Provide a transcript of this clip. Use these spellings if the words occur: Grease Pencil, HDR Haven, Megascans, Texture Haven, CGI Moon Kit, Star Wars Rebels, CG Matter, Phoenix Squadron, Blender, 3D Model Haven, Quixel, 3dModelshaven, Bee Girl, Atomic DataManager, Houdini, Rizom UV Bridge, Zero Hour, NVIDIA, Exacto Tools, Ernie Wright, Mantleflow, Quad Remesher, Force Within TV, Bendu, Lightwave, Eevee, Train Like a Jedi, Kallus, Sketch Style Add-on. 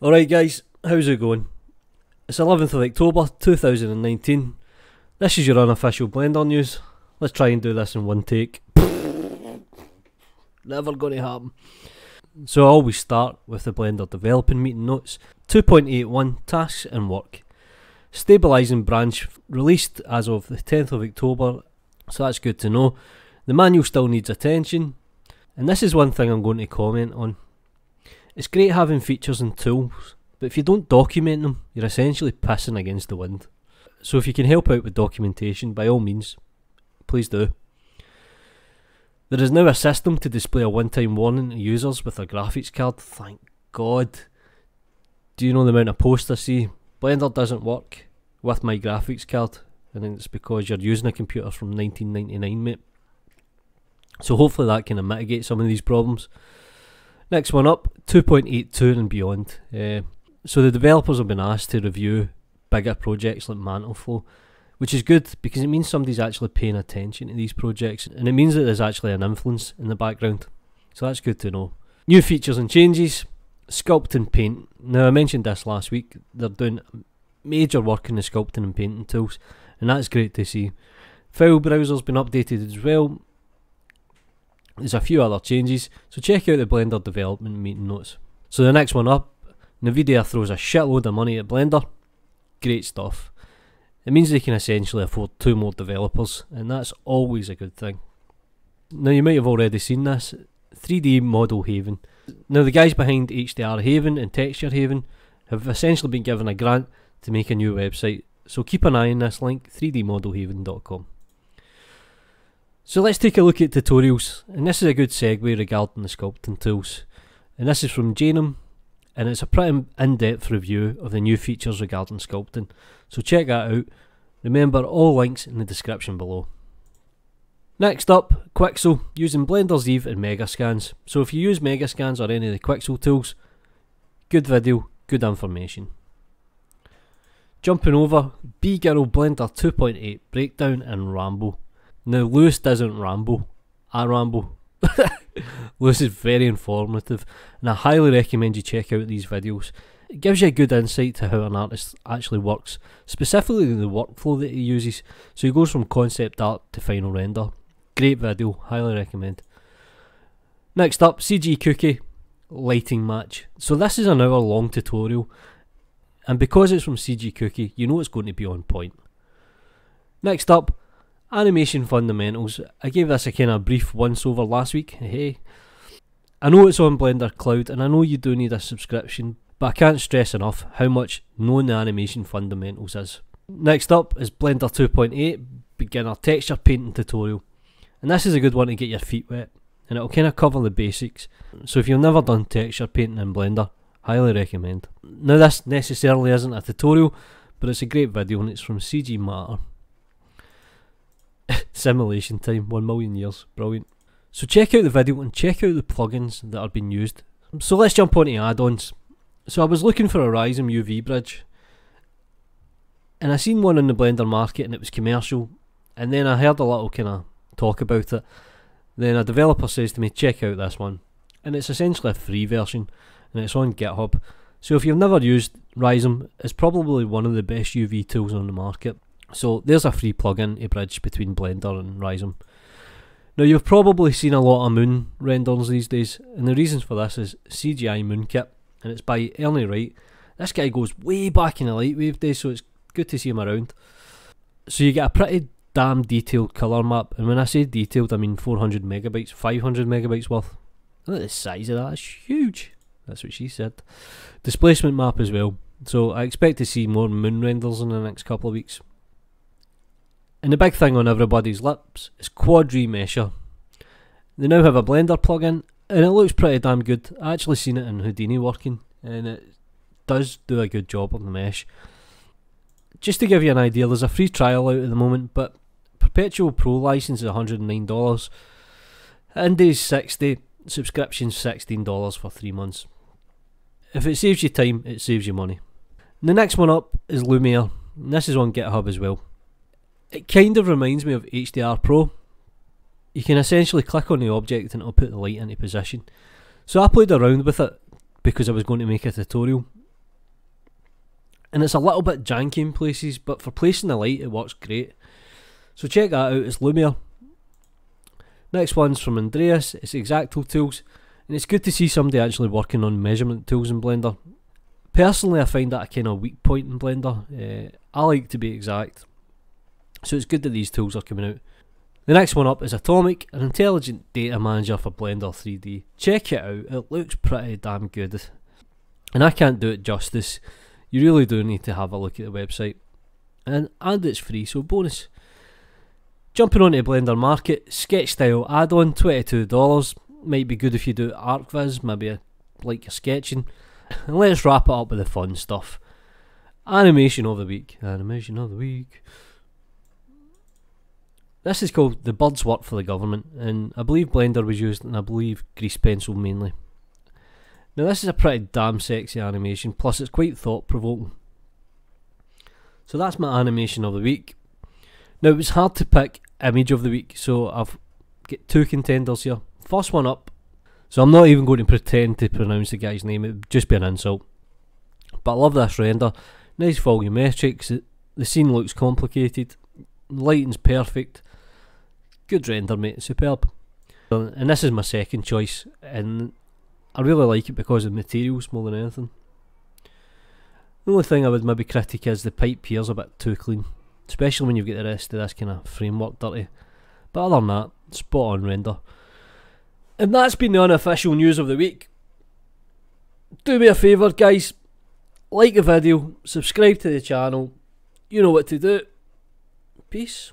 Alright guys, how's it going? It's 11th of October 2019. This is your unofficial Blender news. Let's try and do this in one take. Never gonna happen. So I always start with the Blender developing meeting notes. 2.81 Tasks and Work. Stabilising branch released as of the 10th of October, so that's good to know. The manual still needs attention. And this is one thing I'm going to comment on. It's great having features and tools, but if you don't document them, you're essentially pissing against the wind. So if you can help out with documentation, by all means, please do. There is now a system to display a one-time warning to users with their graphics card, thank God. Do you know the amount of posts I see? Blender doesn't work with my graphics card, and it's because you're using a computer from 1999, mate. So hopefully that can mitigate some of these problems. Next one up, 2.82 and beyond. So the developers have been asked to review bigger projects like Mantleflow, which is good because it means somebody's actually paying attention to these projects, and it means that there's actually an influence in the background. So that's good to know. New features and changes, sculpt and paint. Now I mentioned this last week, they're doing major work in the sculpting and painting tools, and that's great to see. File browser's been updated as well. There's a few other changes, so check out the Blender development meeting notes. So the next one up, NVIDIA throws a shitload of money at Blender. Great stuff. It means they can essentially afford two more developers, and that's always a good thing. Now you might have already seen this, 3D Model Haven. Now the guys behind HDR Haven and Texture Haven have essentially been given a grant to make a new website, so keep an eye on this link, 3dmodelhaven.com. So let's take a look at tutorials, and this is a good segue regarding the sculpting tools. And this is from Janum, and it's a pretty in-depth review of the new features regarding sculpting. So check that out. Remember, all links in the description below. Next up, Quixel, using Blender's Eevee and Megascans. So if you use Megascans or any of the Quixel tools, good video, good information. Jumping over, B-Girl Blender 2.8 Breakdown and Ramble. Now Lewis doesn't ramble, I ramble. Lewis is very informative, and I highly recommend you check out these videos. It gives you a good insight to how an artist actually works, specifically the workflow that he uses, so he goes from concept art to final render. Great video, highly recommend. Next up, CG Cookie, Lighting Match. So this is an hour long tutorial, and because it's from CG Cookie, you know it's going to be on point. Next up, Animation Fundamentals. I gave this a kind of brief once over last week, hey. I know it's on Blender Cloud and I know you do need a subscription, but I can't stress enough how much knowing the Animation Fundamentals is. Next up is Blender 2.8 Beginner Texture Painting Tutorial, and this is a good one to get your feet wet, and it'll kind of cover the basics, so if you've never done texture painting in Blender, highly recommend. Now this necessarily isn't a tutorial, but it's a great video and it's from CG Matter. Simulation time, 1,000,000 years, brilliant. So check out the video and check out the plugins that are being used. So let's jump on to add-ons. So I was looking for a Rizom UV Bridge, and I seen one on the Blender market and it was commercial, and then I heard a little kind of talk about it. Then a developer says to me, check out this one, and it's essentially a free version and it's on GitHub. So if you've never used Rizom, it's probably one of the best UV tools on the market. So there's a free plugin to bridge between Blender and Rizom. Now you've probably seen a lot of moon renders these days, and the reasons for this is CGI Moon Kit, and it's by Ernie Wright. This guy goes way back in the Lightwave days, so it's good to see him around. So you get a pretty damn detailed colour map, and when I say detailed I mean 400 megabytes, 500 megabytes worth. Look at the size of that, it's huge. That's what she said. Displacement map as well, so I expect to see more moon renders in the next couple of weeks. And the big thing on everybody's lips is Quad Remesher. They now have a Blender plugin, and it looks pretty damn good. I actually seen it in Houdini working, and it does do a good job on the mesh. Just to give you an idea, there's a free trial out at the moment, but Perpetual Pro license is $109, Indie is $60, subscription $16 for 3 months. If it saves you time, it saves you money. And the next one up is Lumiere, and this is on GitHub as well. It kind of reminds me of HDR Pro. You can essentially click on the object and it'll put the light into position. So I played around with it because I was going to make a tutorial, and it's a little bit janky in places, but for placing the light it works great. So check that out, it's Lumiere. Next one's from Andreas, it's Exacto Tools, and it's good to see somebody actually working on measurement tools in Blender. Personally I find that a kind of weak point in Blender, I like to be exact, so it's good that these tools are coming out. The next one up is Atomic, an intelligent data manager for Blender 3D. Check it out, it looks pretty damn good. And I can't do it justice, you really do need to have a look at the website. And it's free, so bonus. Jumping onto Blender Market, Sketch Style add-on, $22. Might be good if you do ArcViz, maybe like your sketching. And let's wrap it up with the fun stuff. Animation of the week, animation of the week. This is called The Birds Work for the Government, and I believe Blender was used, and I believe Grease Pencil mainly. Now this is a pretty damn sexy animation, plus it's quite thought provoking. So that's my animation of the week. Now it was hard to pick image of the week, so I've got two contenders here. First one up, so I'm not even going to pretend to pronounce the guy's name, it would just be an insult. But I love this render, nice volumetrics, the scene looks complicated, lighting's perfect. Good render mate, superb. And this is my second choice, and I really like it because of materials more than anything. The only thing I would maybe critique is the pipe here's a bit too clean, especially when you've got the rest of this kind of framework dirty. But other than that, spot on render. And that's been the unofficial news of the week. Do me a favour guys, like the video, subscribe to the channel, you know what to do. Peace.